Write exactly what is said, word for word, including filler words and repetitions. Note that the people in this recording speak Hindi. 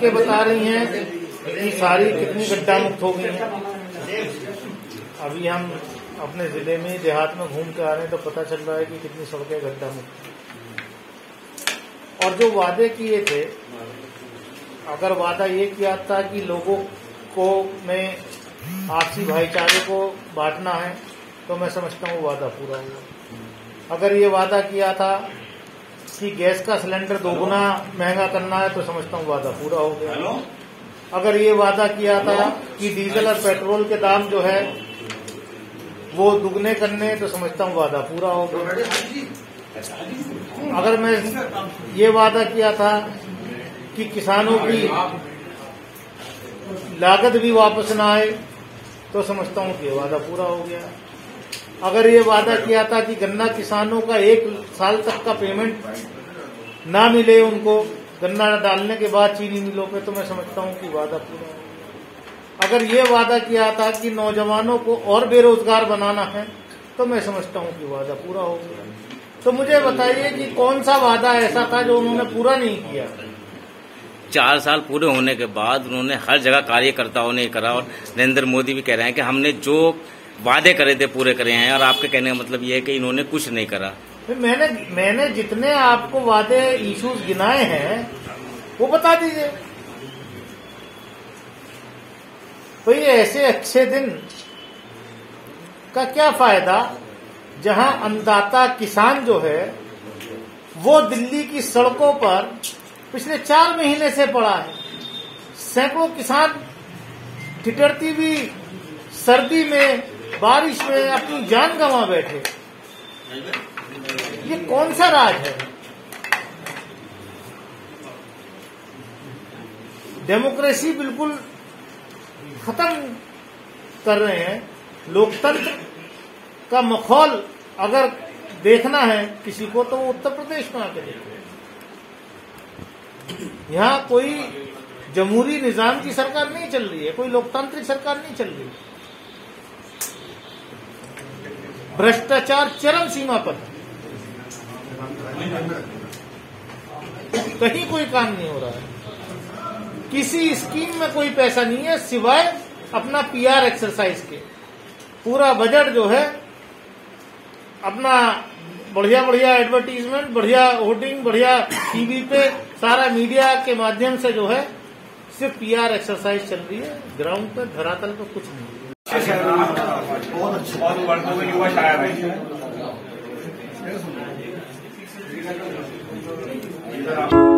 के बता रही हैं कि सारी कितनी गड्ढा मुक्त हो गई है। अभी हम अपने जिले में देहात में घूम के आ रहे हैं तो पता चल रहा है कि कितनी सड़कें गड्ढा मुक्त। और जो वादे किए थे, अगर वादा ये किया था कि लोगों को में आपसी भाईचारे को बांटना है तो मैं समझता हूँ वादा पूरा हुआ। अगर ये वादा किया था कि गैस का सिलेंडर दोगुना महंगा करना है तो समझता हूँ वादा पूरा हो गया। अगर ये वादा किया था कि डीजल और पेट्रोल के दाम जो है वो दुगने करने तो समझता हूँ वादा पूरा हो गया। अगर मैं ये वादा किया था कि किसानों की लागत भी वापस ना आए तो समझता हूँ कि वादा पूरा हो गया। अगर ये वादा किया था कि गन्ना किसानों का एक साल तक का पेमेंट ना मिले उनको गन्ना डालने के बाद चीनी मिलों पे, तो मैं समझता हूँ कि वादा पूरा हो गया। अगर ये वादा किया था कि नौजवानों को और बेरोजगार बनाना है तो मैं समझता हूँ कि वादा पूरा हो गया। तो मुझे बताइए कि कौन सा वादा ऐसा था जो उन्होंने पूरा नहीं किया। चार साल पूरे होने के बाद उन्होंने हर जगह कार्यकर्ताओं ने करा, और नरेंद्र मोदी भी कह रहे हैं कि हमने जो वादे करे थे पूरे करे हैं, और आपके कहने का मतलब ये है कि इन्होंने कुछ नहीं करा। मैंने मैंने जितने आपको वादे इश्यूज गिनाए हैं वो बता दीजिए भाई। ऐसे अच्छे दिन का क्या फायदा जहां अन्नदाता किसान जो है वो दिल्ली की सड़कों पर पिछले चार महीने से पड़ा है। सैकड़ों किसान ठिठुरती हुई सर्दी में बारिश में अपनी जान गंवा बैठे। ये कौन सा राज है? डेमोक्रेसी बिल्कुल खत्म कर रहे हैं। लोकतंत्र का माहौल अगर देखना है किसी को तो वो उत्तर प्रदेश में आकर देखे। यहाँ कोई जमहूरी निजाम की सरकार नहीं चल रही है, कोई लोकतांत्रिक सरकार नहीं चल रही है। भ्रष्टाचार चरम सीमा पर, कहीं कोई काम नहीं हो रहा है, किसी स्कीम में कोई पैसा नहीं है सिवाय अपना पीआर एक्सरसाइज के। पूरा बजट जो है अपना बढ़िया बढ़िया एडवर्टीजमेंट, बढ़िया होर्डिंग, बढ़िया टीवी पे सारा मीडिया के माध्यम से जो है सिर्फ पीआर एक्सरसाइज चल रही है। ग्राउंड पे धरातल पे कुछ नहीं है।